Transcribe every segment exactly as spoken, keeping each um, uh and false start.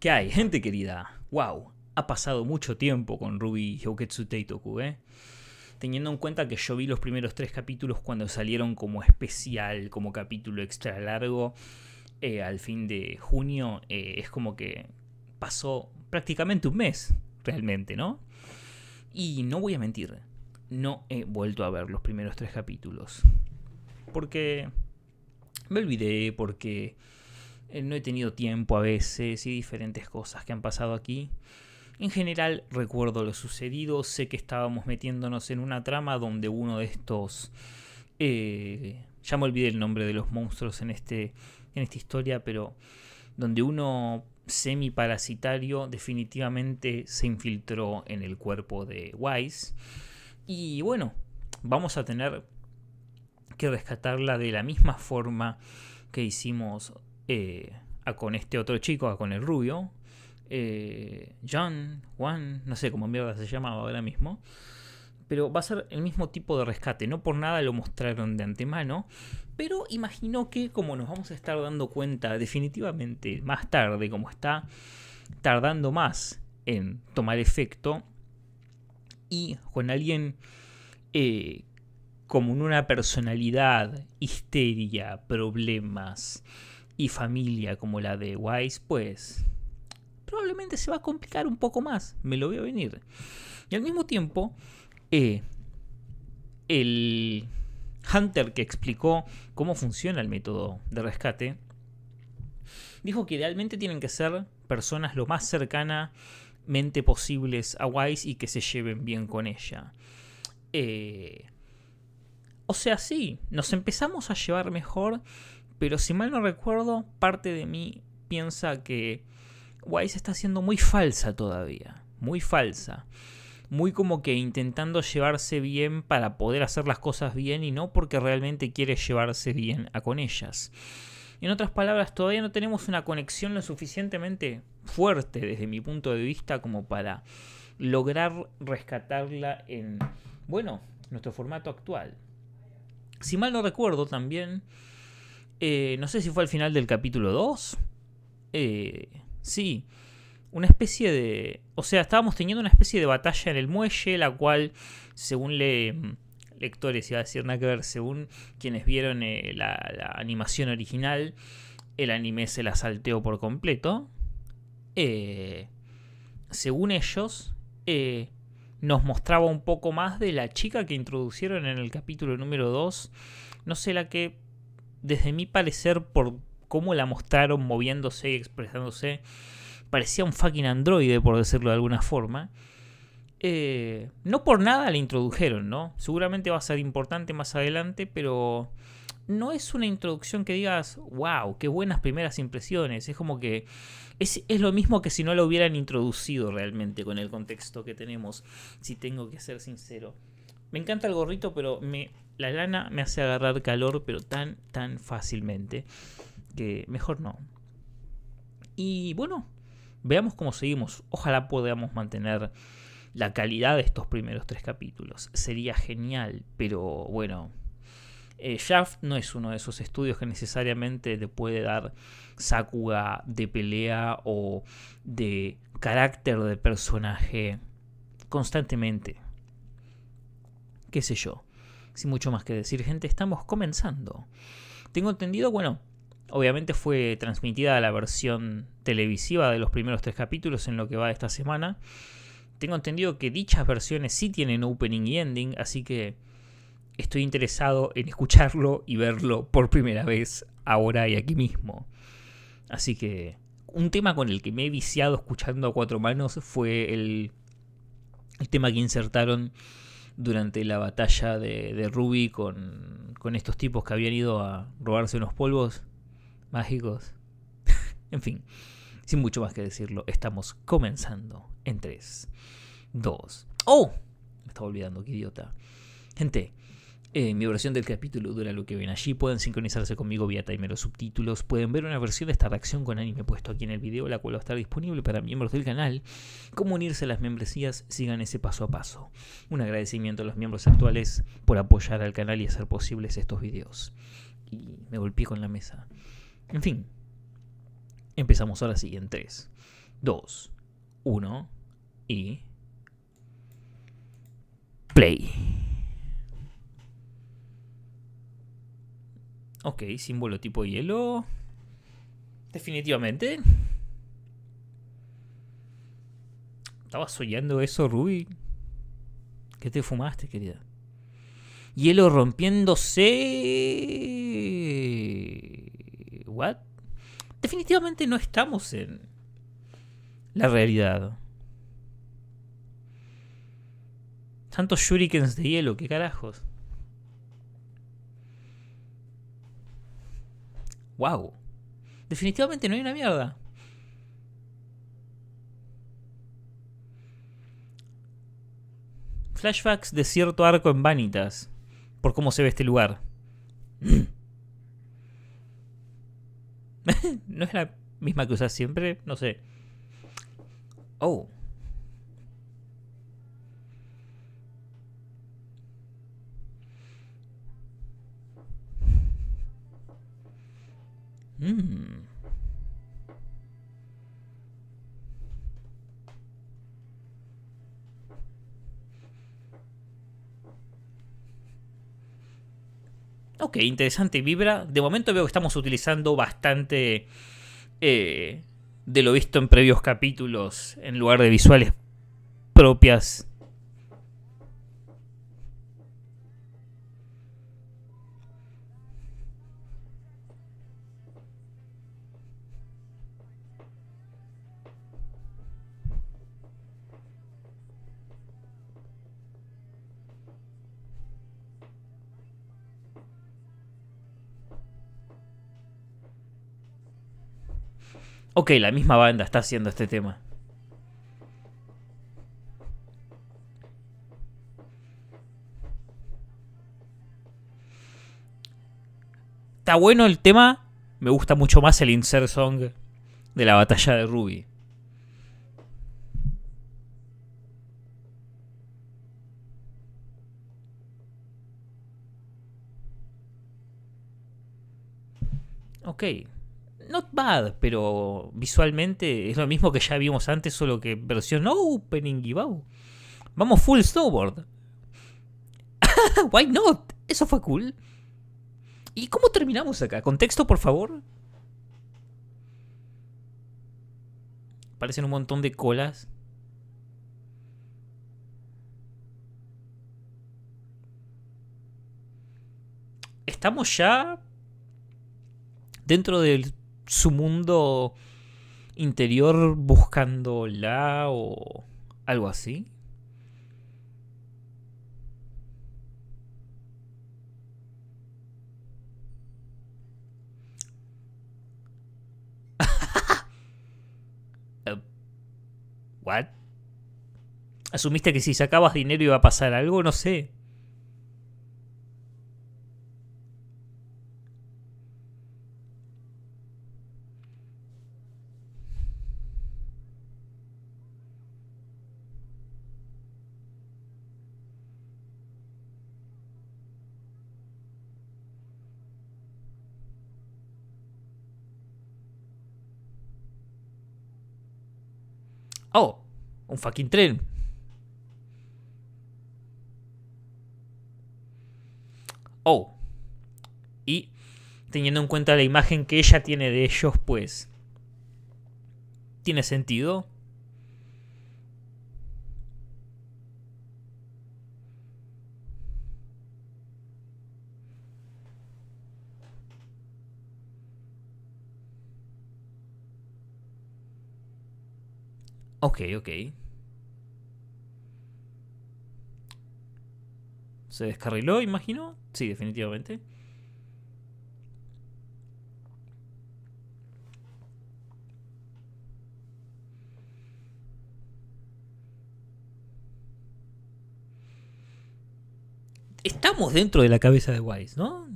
¿Qué hay, gente querida? ¡Wow! Ha pasado mucho tiempo con R W B Y Hyousetsu Teikoku, ¿eh? Teniendo en cuenta que yo vi los primeros tres capítulos cuando salieron como especial, como capítulo extra largo, eh, al fin de junio, eh, es como que pasó prácticamente un mes, realmente, ¿no? Y no voy a mentir, no he vuelto a ver los primeros tres capítulos. Porque me olvidé, porque no he tenido tiempo a veces y diferentes cosas que han pasado aquí. En general, recuerdo lo sucedido, sé que estábamos metiéndonos en una trama donde uno de estos... Eh, ya me olvidé el nombre de los monstruos en, este, en esta historia, pero donde uno semiparasitario definitivamente se infiltró en el cuerpo de Wise. Y bueno, vamos a tener que rescatarla de la misma forma que hicimos eh, a con este otro chico, a con el rubio. Eh, John, Juan, no sé cómo mierda se llama ahora mismo, pero va a ser el mismo tipo de rescate. No por nada lo mostraron de antemano, pero imagino que como nos vamos a estar dando cuenta definitivamente más tarde, como está tardando más en tomar efecto y con alguien eh, como una personalidad, histeria, problemas y familia como la de Wise, pues probablemente se va a complicar un poco más, me lo veo venir. Y al mismo tiempo, eh, el Hunter que explicó cómo funciona el método de rescate, dijo que idealmente tienen que ser personas lo más cercanamente posibles a Wise y que se lleven bien con ella. Eh, o sea, sí, nos empezamos a llevar mejor, pero si mal no recuerdo, parte de mí piensa que Wise está siendo muy falsa todavía, muy falsa, muy como que intentando llevarse bien para poder hacer las cosas bien y no porque realmente quiere llevarse bien a con ellas. En otras palabras, todavía no tenemos una conexión lo suficientemente fuerte desde mi punto de vista como para lograr rescatarla en, bueno, nuestro formato actual. Si mal no recuerdo también, eh, no sé si fue al final del capítulo dos, eh... sí, una especie de... O sea, estábamos teniendo una especie de batalla en el muelle, la cual, según le, lectores, iba a decir nada que ver, según quienes vieron eh, la, la animación original, el anime se la salteó por completo. Eh, según ellos, eh, nos mostraba un poco más de la chica que introducieron en el capítulo número dos. No sé, la que, desde mi parecer, por... cómo la mostraron moviéndose y expresándose, parecía un fucking androide, por decirlo de alguna forma. Eh, no por nada la introdujeron, ¿no? Seguramente va a ser importante más adelante, pero no es una introducción que digas, wow, qué buenas primeras impresiones. Es como que es, es lo mismo que si no la hubieran introducido realmente con el contexto que tenemos, si tengo que ser sincero. Me encanta el gorrito, pero me, la lana me hace agarrar calor, pero tan, tan fácilmente. Que mejor no. Y bueno, veamos cómo seguimos. Ojalá podamos mantener la calidad de estos primeros tres capítulos. Sería genial, pero bueno, eh, Shaft no es uno de esos estudios que necesariamente te puede dar sakuga de pelea o de carácter de personaje constantemente. Qué sé yo. Sin mucho más que decir, gente, estamos comenzando. Tengo entendido, bueno, obviamente fue transmitida la versión televisiva de los primeros tres capítulos en lo que va de esta semana. Tengo entendido que dichas versiones sí tienen opening y ending, así que estoy interesado en escucharlo y verlo por primera vez ahora y aquí mismo. Así que un tema con el que me he viciado escuchando a cuatro manos fue el, el tema que insertaron durante la batalla de, de R W B Y con, con estos tipos que habían ido a robarse unos polvos mágicos. En fin, sin mucho más que decirlo, estamos comenzando en tres, dos... ¡Oh! Me estaba olvidando, qué idiota. Gente, eh, mi versión del capítulo dura lo que ven allí. Pueden sincronizarse conmigo vía timer o subtítulos. Pueden ver una versión de esta reacción con anime puesto aquí en el video, la cual va a estar disponible para miembros del canal. Cómo unirse a las membresías, sigan ese paso a paso. Un agradecimiento a los miembros actuales por apoyar al canal y hacer posibles estos videos. Y me golpeé con la mesa. En fin, empezamos ahora sí en tres, tres, dos, uno y... play. Ok, símbolo tipo hielo. Definitivamente. Estaba soñando eso, Ruby. ¿Qué te fumaste, querida? Hielo rompiéndose. ¿What? Definitivamente no estamos en la realidad. Tantos shurikens de hielo, qué carajos. Wow. Definitivamente no hay una mierda. Flashbacks de cierto arco en Vanitas. Por cómo se ve este lugar. ¿No es la misma que usas siempre? No sé. Oh. Mmm. Ok, interesante vibra. De momento veo que estamos utilizando bastante eh, de lo visto en previos capítulos en lugar de visuales propias. Ok, la misma banda está haciendo este tema. Está bueno el tema. Me gusta mucho más el insert song de la batalla de R W B Y. Ok. Not bad, pero visualmente es lo mismo que ya vimos antes, solo que versión opening y wow. Vamos full snowboard. Why not? Eso fue cool. ¿Y cómo terminamos acá? ¿Contexto, por favor? Parecen un montón de colas. Estamos ya dentro del su mundo interior buscándola o algo así. uh, what? ¿Asumiste que si sacabas dinero iba a pasar algo? No sé. Oh, un fucking tren. Oh. Y teniendo en cuenta la imagen que ella tiene de ellos, pues... ¿tiene sentido? Ok, ok. ¿Se descarriló, imagino? Sí, definitivamente. Estamos dentro de la cabeza de Wise, ¿no?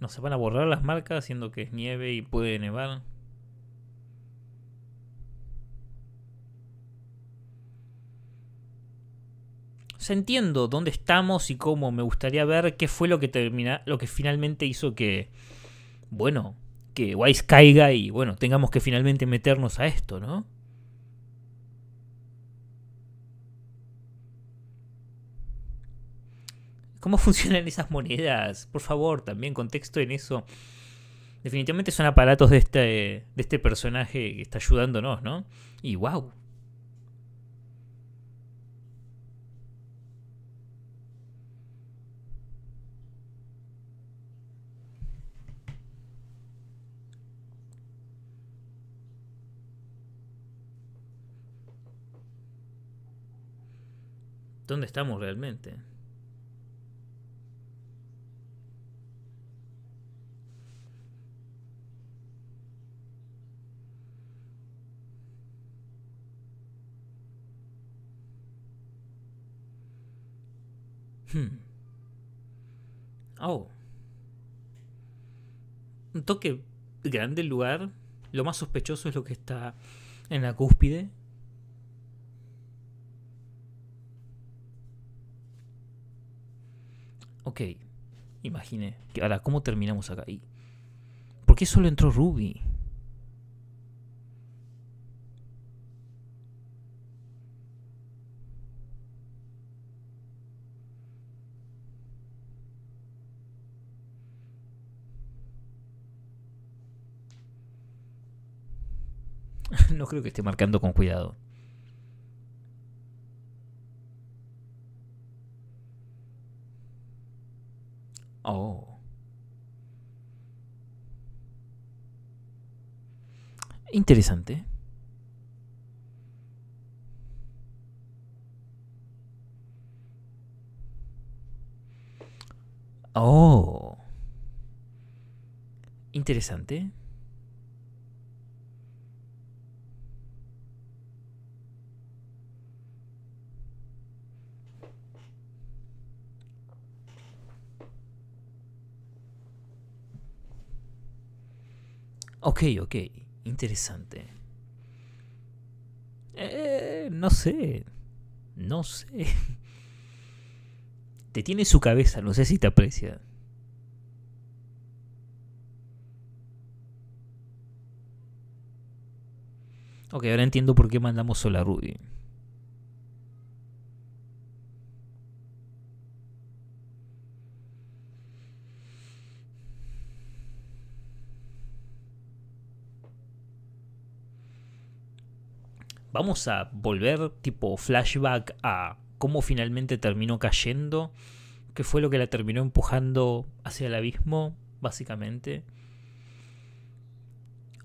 No, se van a borrar las marcas, siendo que es nieve y puede nevar. O sea, entiendo dónde estamos y cómo. Me gustaría ver qué fue lo que termina, lo que finalmente hizo que bueno, que Wise caiga y bueno, tengamos que finalmente meternos a esto, ¿no? ¿Cómo funcionan esas monedas? Por favor, también contexto en eso. Definitivamente son aparatos de este, de este personaje que está ayudándonos, ¿no? Y wow. ¿Dónde estamos realmente? Hmm. Oh. Un toque grande el lugar. Lo más sospechoso es lo que está en la cúspide. Ok, imaginé. Ahora, ¿cómo terminamos acá? ¿Y por qué solo entró Ruby? No creo que esté marcando con cuidado. Oh. Interesante. Oh. Interesante. Ok, ok, interesante. Eh, no sé, no sé. Te tiene su cabeza, no sé si te aprecia. Ok, ahora entiendo por qué mandamos sola a Ruby. Vamos a volver tipo flashback a cómo finalmente terminó cayendo. ¿Qué fue lo que la terminó empujando hacia el abismo, básicamente?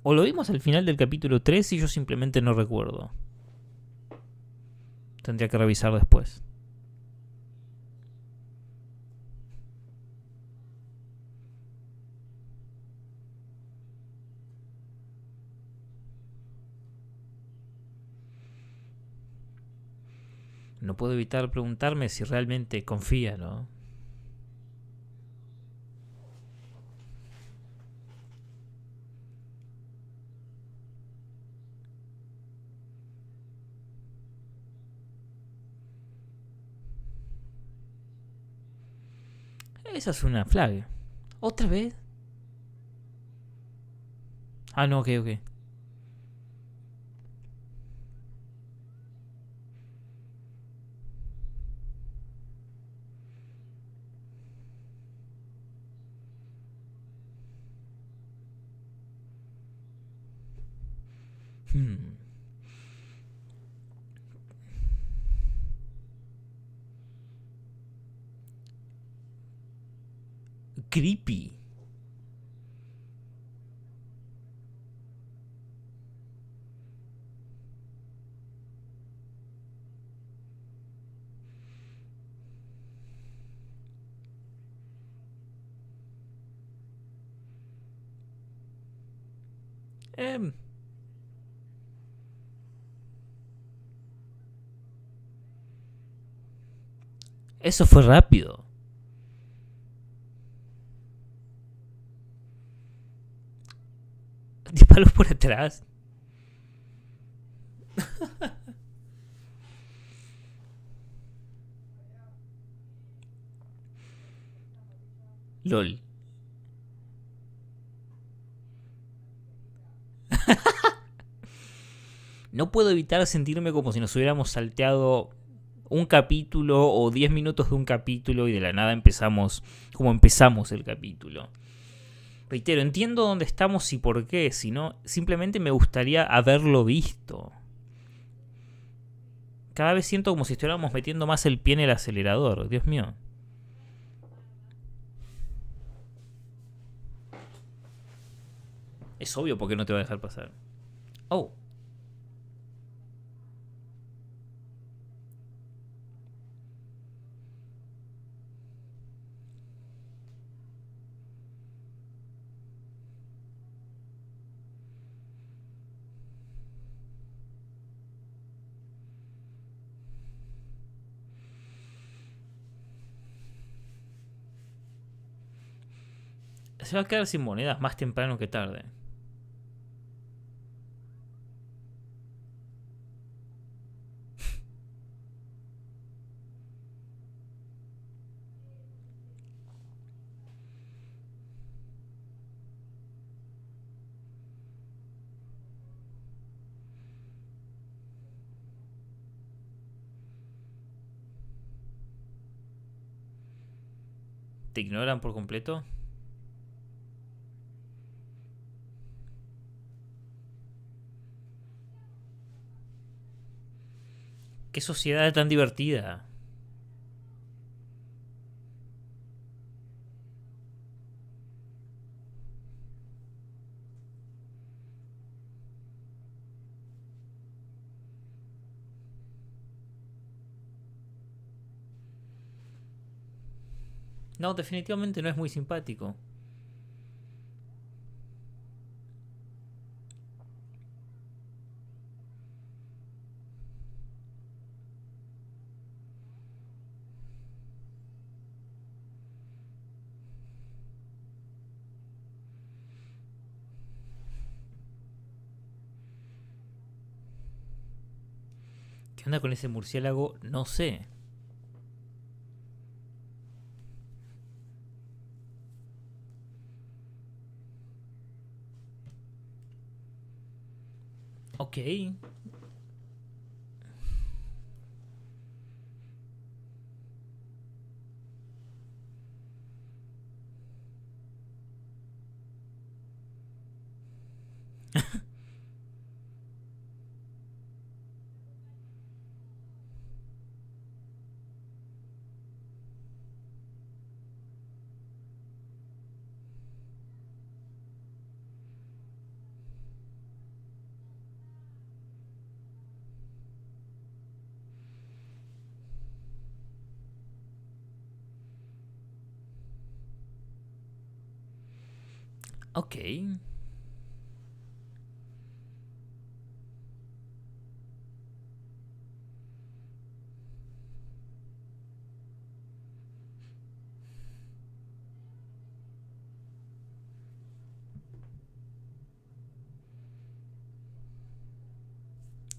¿O lo vimos al final del capítulo tres y yo simplemente no recuerdo? Tendría que revisar después. No puedo evitar preguntarme si realmente confía, ¿no? Esa es una flag. ¿Otra vez? Ah, no, ok, ok. Hmm. Creepy. Um. Eso fue rápido. Disparos por atrás. LOL. No puedo evitar sentirme como si nos hubiéramos salteado un capítulo o diez minutos de un capítulo y de la nada empezamos como empezamos el capítulo. Reitero, entiendo dónde estamos y por qué, sino simplemente me gustaría haberlo visto. Cada vez siento como si estuviéramos metiendo más el pie en el acelerador, Dios mío. Es obvio porque no te va a dejar pasar. Oh. Se va a quedar sin monedas más temprano que tarde. ¿Te ignoran por completo? ¡Qué sociedad tan divertida! No, definitivamente no es muy simpático. ¿Qué onda con ese murciélago? No sé. Ok. Ok.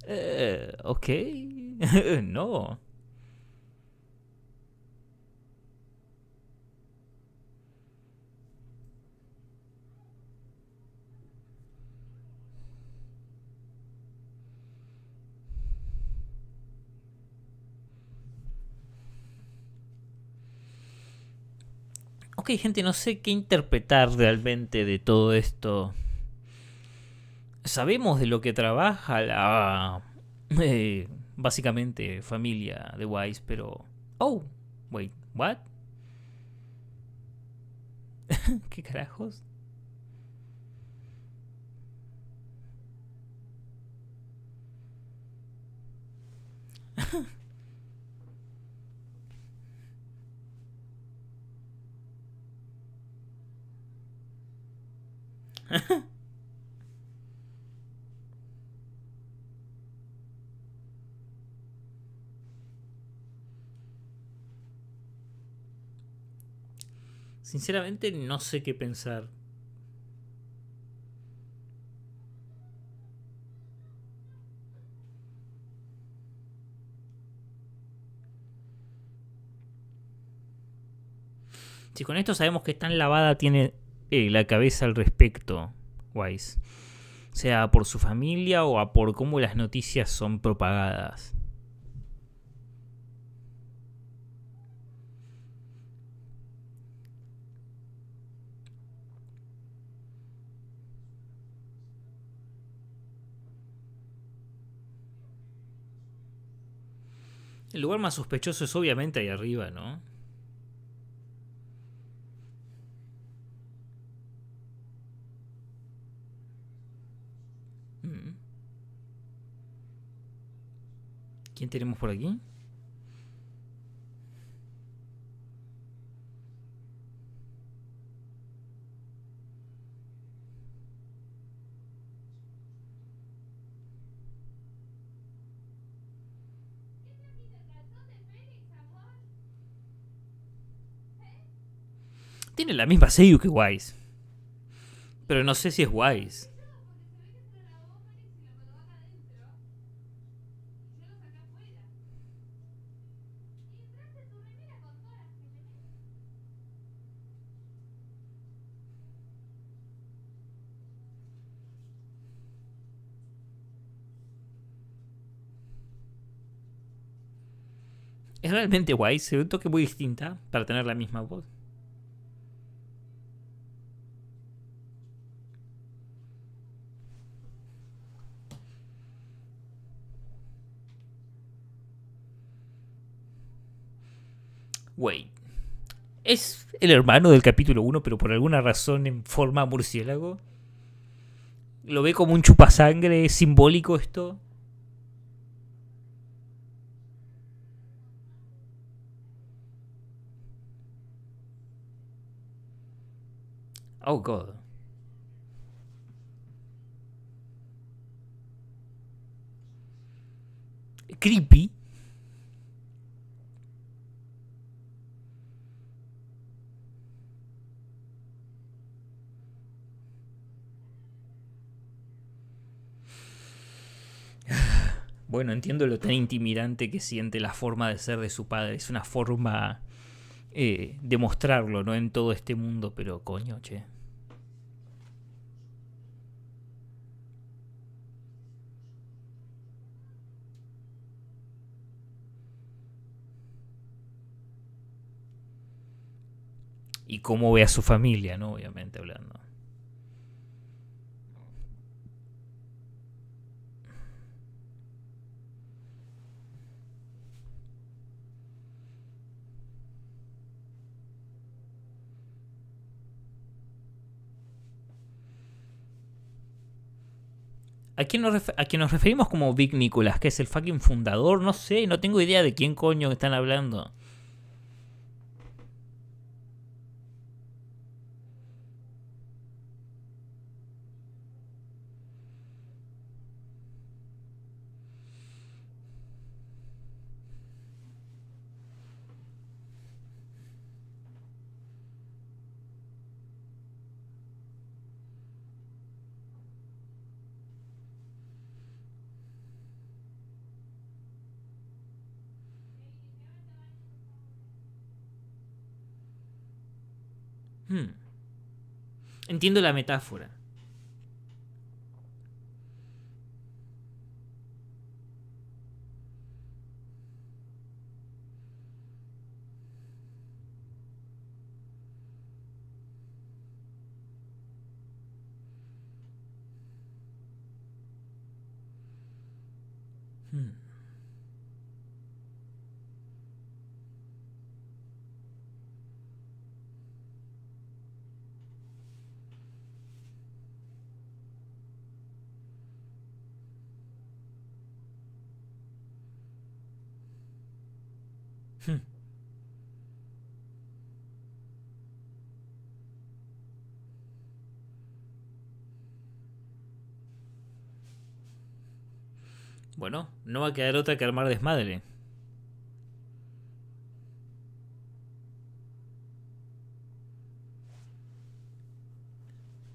Eh, ok. No. Ok, gente, no sé qué interpretar realmente de todo esto. Sabemos de lo que trabaja la... Eh, básicamente, familia de Wise, pero... Oh, wait, what? ¿Qué carajos? Sinceramente no sé qué pensar. Si con esto sabemos que tan lavada tiene eh, la cabeza al respecto, Wise. sea por su familia o a por cómo las noticias son propagadas. El lugar más sospechoso es obviamente ahí arriba, ¿no? ¿Quién tenemos por aquí? Tiene la misma seiyuu que Wise, pero no sé si es Wise. Es realmente Wise, se ve un toque muy distinta para tener la misma voz. Wait. ¿Es el hermano del capítulo uno, pero por alguna razón en forma murciélago? ¿Lo ve como un chupasangre? ¿Es simbólico esto? Oh, God. Creepy. Bueno, entiendo lo tan intimidante que siente la forma de ser de su padre. Es una forma eh, de mostrarlo, ¿no? En todo este mundo, pero coño, che. Y cómo ve a su familia, ¿no? Obviamente hablando. ¿A quién, nos ¿A quién nos referimos como Big Nicholas? ¿Que es el fucking fundador? No sé, no tengo idea de quién coño están hablando. Hmm. Entiendo la metáfora. Hmm. Bueno, no va a quedar otra que armar desmadre.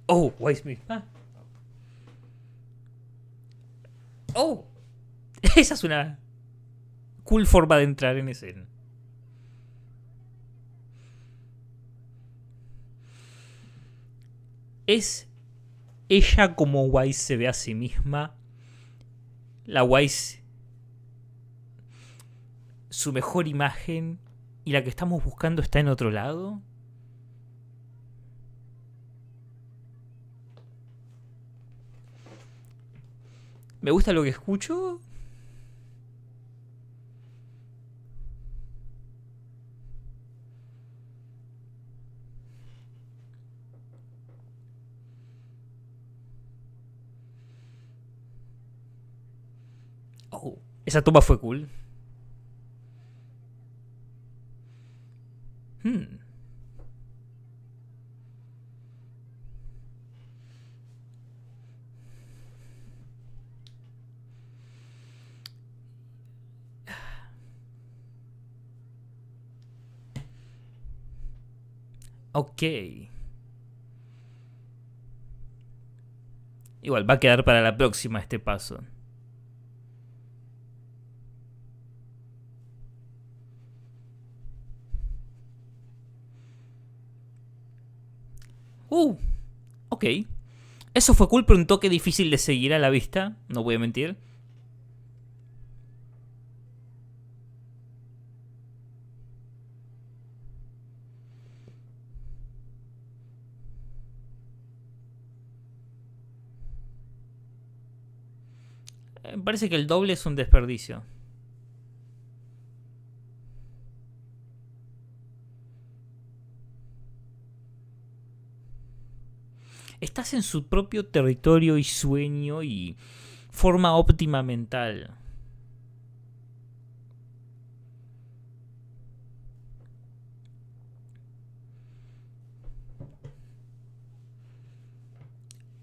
Oh, Wise me. Ah. Oh, esa es una cool forma de entrar en escena. Es ella como Wise se ve a sí misma, la Wise, su mejor imagen y la que estamos buscando está en otro lado. Me gusta lo que escucho. Oh, esa toma fue cool. Hmm. Ok. Igual va a quedar para la próxima este paso. Uh, ok. Eso fue cool, pero un toque difícil de seguir a la vista, no voy a mentir. Me parece que el doble es un desperdicio. Estás en su propio territorio y sueño y forma óptima mental.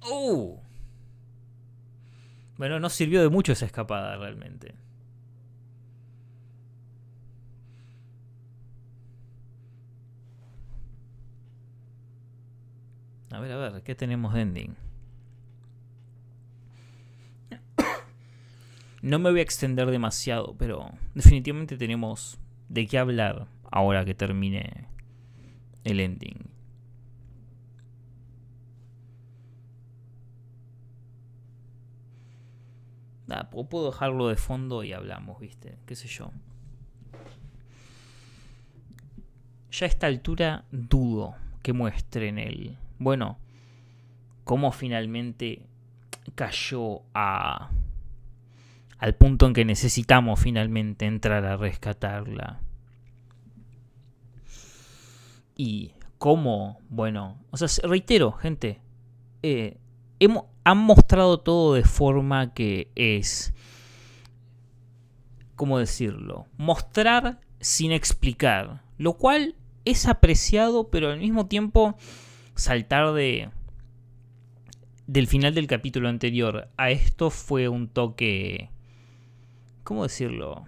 ¡Oh! Bueno, no sirvió de mucho esa escapada realmente. A ver, a ver, ¿qué tenemos de ending? No me voy a extender demasiado, pero definitivamente tenemos de qué hablar ahora que termine el ending. Nah, puedo dejarlo de fondo y hablamos, ¿viste? Qué sé yo. Ya a esta altura dudo que muestren el... Bueno, cómo finalmente cayó a, al punto en que necesitamos finalmente entrar a rescatarla. Y cómo, bueno, o sea, reitero, gente, eh, hemos, han mostrado todo de forma que es, ¿cómo decirlo? Mostrar sin explicar, lo cual es apreciado, pero al mismo tiempo... Saltar de del final del capítulo anterior a esto fue un toque... ¿Cómo decirlo?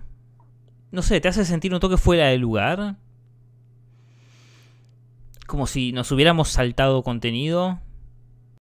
No sé, te hace sentir un toque fuera de lugar. Como si nos hubiéramos saltado contenido.